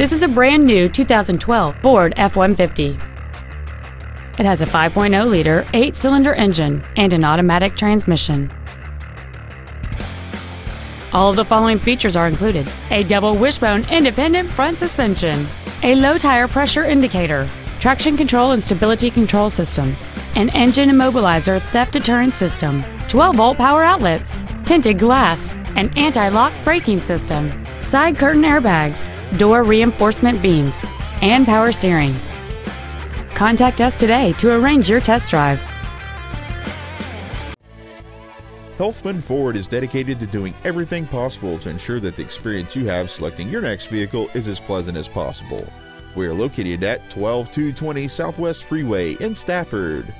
This is a brand new 2012 Ford F-150. It has a 5.0-liter, 8-cylinder engine and an automatic transmission. All of the following features are included: a double wishbone independent front suspension, a low tire pressure indicator, traction control and stability control systems, an engine immobilizer theft deterrent system, 12-volt power outlets, tinted glass, an anti-lock braking system, side curtain airbags, door reinforcement beams, and power steering. Contact us today to arrange your test drive. Helfman Ford is dedicated to doing everything possible to ensure that the experience you have selecting your next vehicle is as pleasant as possible. We are located at 12220 Southwest Freeway in Stafford.